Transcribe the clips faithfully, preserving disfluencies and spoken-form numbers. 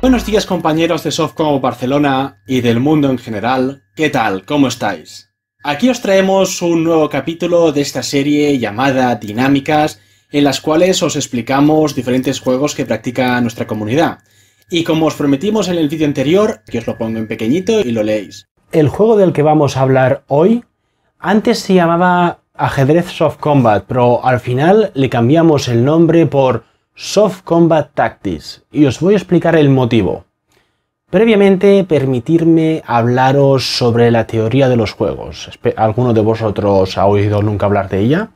Buenos días compañeros de SoftBcn Barcelona y del mundo en general, ¿qué tal? ¿Cómo estáis? Aquí os traemos un nuevo capítulo de esta serie llamada Dinámicas, en las cuales os explicamos diferentes juegos que practica nuestra comunidad. Y como os prometimos en el vídeo anterior, que os lo pongo en pequeñito y lo leéis. El juego del que vamos a hablar hoy, antes se llamaba Ajedrez Softcombat, pero al final le cambiamos el nombre por Softcombat Tactics, y os voy a explicar el motivo. Previamente, permitirme hablaros sobre la teoría de los juegos. ¿Alguno de vosotros ha oído nunca hablar de ella?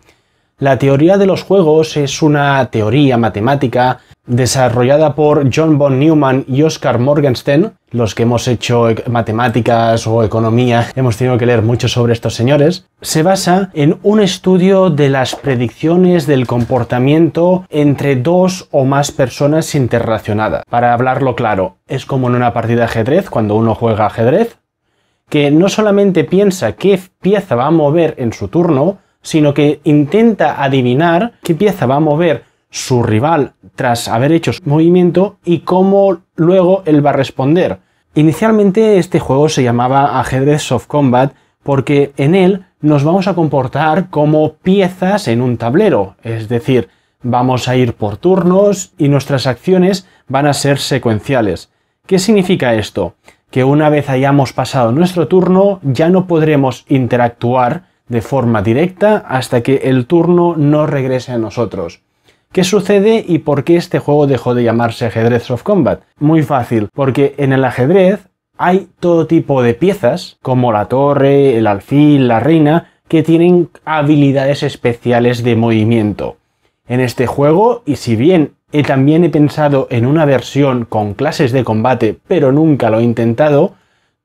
La teoría de los juegos es una teoría matemática desarrollada por John von Neumann y Oscar Morgenstein. Los que hemos hecho matemáticas o economía hemos tenido que leer mucho sobre estos señores. Se basa en un estudio de las predicciones del comportamiento entre dos o más personas interrelacionadas. Para hablarlo claro, es como en una partida de ajedrez, cuando uno juega ajedrez, que no solamente piensa qué pieza va a mover en su turno, sino que intenta adivinar qué pieza va a mover su rival tras haber hecho su movimiento y cómo luego él va a responder. Inicialmente este juego se llamaba Ajedrez Softcombat porque en él nos vamos a comportar como piezas en un tablero, es decir, vamos a ir por turnos y nuestras acciones van a ser secuenciales. ¿Qué significa esto? Que una vez hayamos pasado nuestro turno ya no podremos interactuar de forma directa hasta que el turno no regrese a nosotros. ¿Qué sucede y por qué este juego dejó de llamarse Ajedrez Softcombat? Muy fácil, porque en el ajedrez hay todo tipo de piezas, como la torre, el alfil, la reina, que tienen habilidades especiales de movimiento. En este juego, y si bien he también he pensado en una versión con clases de combate, pero nunca lo he intentado,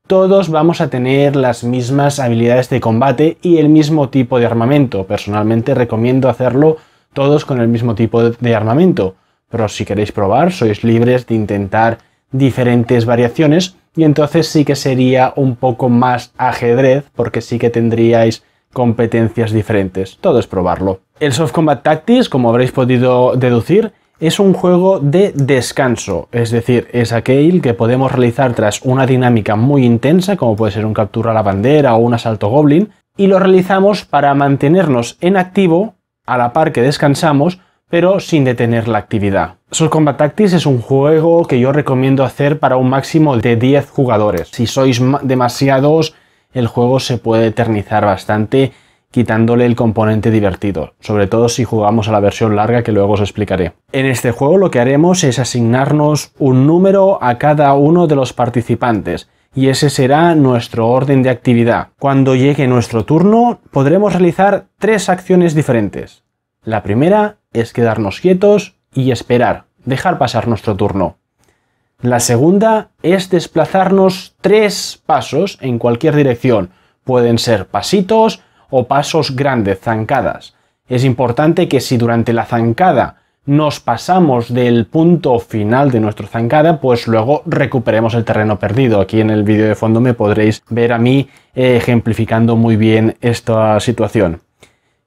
todos vamos a tener las mismas habilidades de combate y el mismo tipo de armamento. Personalmente recomiendo hacerlo todos con el mismo tipo de armamento, pero si queréis probar, sois libres de intentar diferentes variaciones y entonces sí que sería un poco más ajedrez porque sí que tendríais competencias diferentes. Todo es probarlo. El Softcombat Tactics, como habréis podido deducir, es un juego de descanso, es decir, es aquel que podemos realizar tras una dinámica muy intensa, como puede ser un captura a la bandera o un asalto goblin, y lo realizamos para mantenernos en activo a la par que descansamos, pero sin detener la actividad. Softcombat Tactics es un juego que yo recomiendo hacer para un máximo de diez jugadores. Si sois demasiados, el juego se puede eternizar bastante, quitándole el componente divertido, sobre todo si jugamos a la versión larga que luego os explicaré. En este juego lo que haremos es asignarnos un número a cada uno de los participantes y ese será nuestro orden de actividad. Cuando llegue nuestro turno podremos realizar tres acciones diferentes. La primera es quedarnos quietos y esperar, dejar pasar nuestro turno. La segunda es desplazarnos tres pasos en cualquier dirección, pueden ser pasitos o pasos grandes, zancadas. Es importante que si durante la zancada nos pasamos del punto final de nuestra zancada, pues luego recuperemos el terreno perdido. Aquí en el vídeo de fondo me podréis ver a mí ejemplificando muy bien esta situación.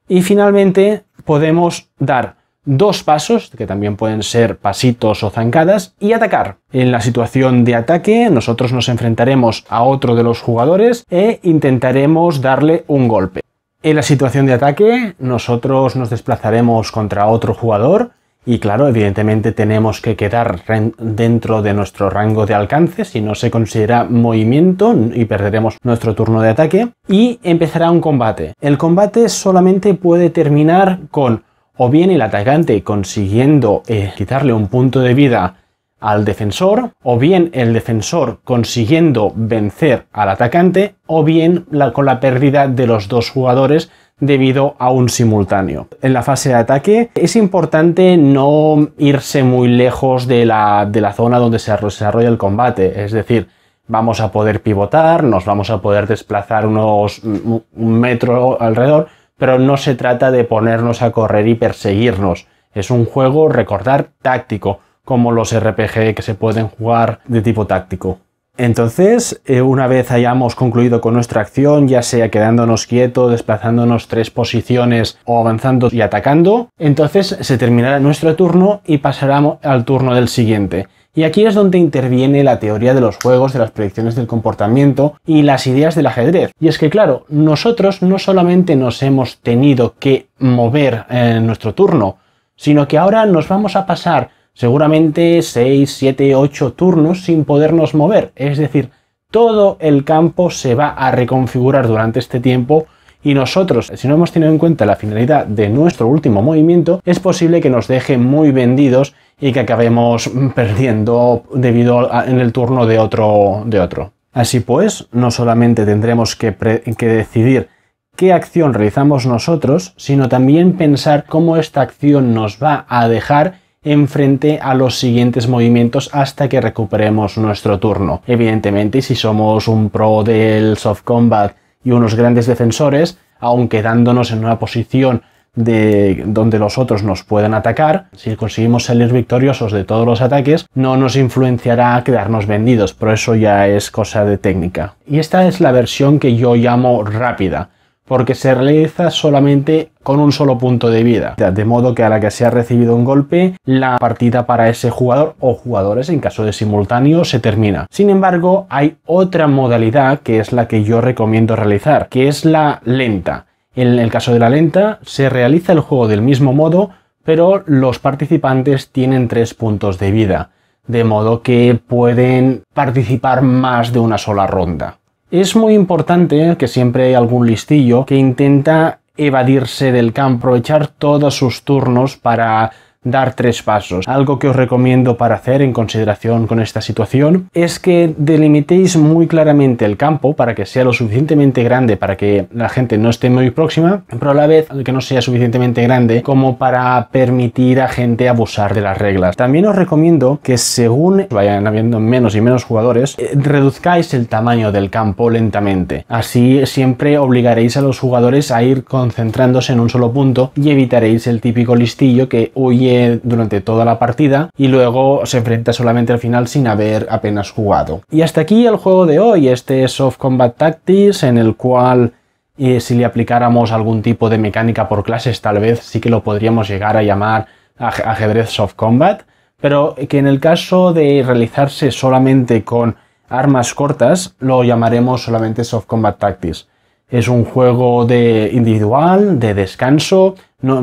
Y finalmente podemos dar dos pasos, que también pueden ser pasitos o zancadas, y atacar. En la situación de ataque nosotros nos enfrentaremos a otro de los jugadores e intentaremos darle un golpe. En la situación de ataque, nosotros nos desplazaremos contra otro jugador y, claro, evidentemente tenemos que quedar dentro de nuestro rango de alcance, si no se considera movimiento y perderemos nuestro turno de ataque, y empezará un combate. El combate solamente puede terminar con o bien el atacante consiguiendo eh, quitarle un punto de vida al defensor, o bien el defensor consiguiendo vencer al atacante, o bien la, con la pérdida de los dos jugadores debido a un simultáneo. En la fase de ataque es importante no irse muy lejos de la, de la zona donde se desarrolla el combate, es decir, vamos a poder pivotar, nos vamos a poder desplazar unos un metro alrededor, pero no se trata de ponernos a correr y perseguirnos. Es un juego, recordar, táctico, como los R P G que se pueden jugar de tipo táctico. Entonces, eh, una vez hayamos concluido con nuestra acción, ya sea quedándonos quietos, desplazándonos tres posiciones o avanzando y atacando, entonces se terminará nuestro turno y pasará al turno del siguiente. Y aquí es donde interviene la teoría de los juegos, de las predicciones del comportamiento y las ideas del ajedrez. Y es que, claro, nosotros no solamente nos hemos tenido que mover en nuestro turno, sino que ahora nos vamos a pasar seguramente seis, siete, ocho turnos sin podernos mover. Es decir, todo el campo se va a reconfigurar durante este tiempo y nosotros, si no hemos tenido en cuenta la finalidad de nuestro último movimiento, es posible que nos deje muy vendidos y que acabemos perdiendo debido a, en el turno de otro, de otro. Así pues, no solamente tendremos que, pre, que decidir qué acción realizamos nosotros, sino también pensar cómo esta acción nos va a dejar enfrente a los siguientes movimientos hasta que recuperemos nuestro turno. Evidentemente, si somos un pro del Softcombat y unos grandes defensores, aun quedándonos en una posición de donde los otros nos puedan atacar, si conseguimos salir victoriosos de todos los ataques, no nos influenciará a quedarnos vendidos, pero eso ya es cosa de técnica. Y esta es la versión que yo llamo rápida, porque se realiza solamente con un solo punto de vida, de modo que a la que se ha recibido un golpe, la partida para ese jugador o jugadores en caso de simultáneo se termina. Sin embargo, hay otra modalidad que es la que yo recomiendo realizar, que es la lenta. En el caso de la lenta, se realiza el juego del mismo modo, pero los participantes tienen tres puntos de vida, de modo que pueden participar más de una sola ronda. Es muy importante que siempre hay algún listillo que intenta evadirse del campo, aprovechar todos sus turnos para dar tres pasos. Algo que os recomiendo para hacer en consideración con esta situación es que delimitéis muy claramente el campo para que sea lo suficientemente grande para que la gente no esté muy próxima, pero a la vez que no sea suficientemente grande como para permitir a gente abusar de las reglas. También os recomiendo que según vayan habiendo menos y menos jugadores, eh, reduzcáis el tamaño del campo lentamente. Así siempre obligaréis a los jugadores a ir concentrándose en un solo punto y evitaréis el típico listillo que huye durante toda la partida y luego se enfrenta solamente al final sin haber apenas jugado. Y hasta aquí el juego de hoy, este es Softcombat Tactics, en el cual eh, si le aplicáramos algún tipo de mecánica por clases tal vez sí que lo podríamos llegar a llamar ajedrez Softcombat, pero que en el caso de realizarse solamente con armas cortas lo llamaremos solamente Softcombat Tactics. Es un juego de individual, de descanso, no,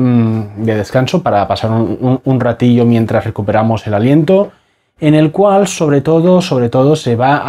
de descanso para pasar un, un, un ratillo mientras recuperamos el aliento, en el cual sobre todo, sobre todo se va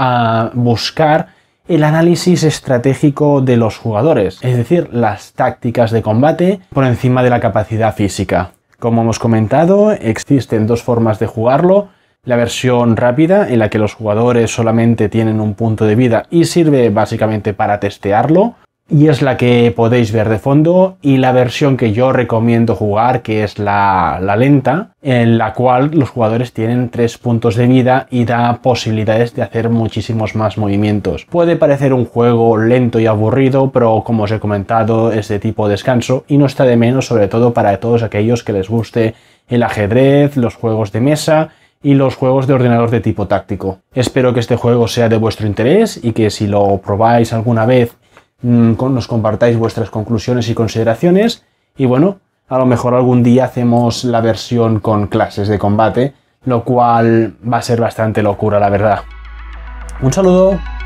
a buscar el análisis estratégico de los jugadores, es decir, las tácticas de combate por encima de la capacidad física. Como hemos comentado, existen dos formas de jugarlo. La versión rápida, en la que los jugadores solamente tienen un punto de vida y sirve básicamente para testearlo, y es la que podéis ver de fondo, y la versión que yo recomiendo jugar, que es la, la lenta, en la cual los jugadores tienen tres puntos de vida y da posibilidades de hacer muchísimos más movimientos. Puede parecer un juego lento y aburrido, pero como os he comentado es de tipo descanso y no está de menos, sobre todo para todos aquellos que les guste el ajedrez, los juegos de mesa y los juegos de ordenador de tipo táctico. Espero que este juego sea de vuestro interés y que si lo probáis alguna vez nos compartáis vuestras conclusiones y consideraciones, y bueno, a lo mejor algún día hacemos la versión con clases de combate, lo cual va a ser bastante locura, la verdad. Un saludo.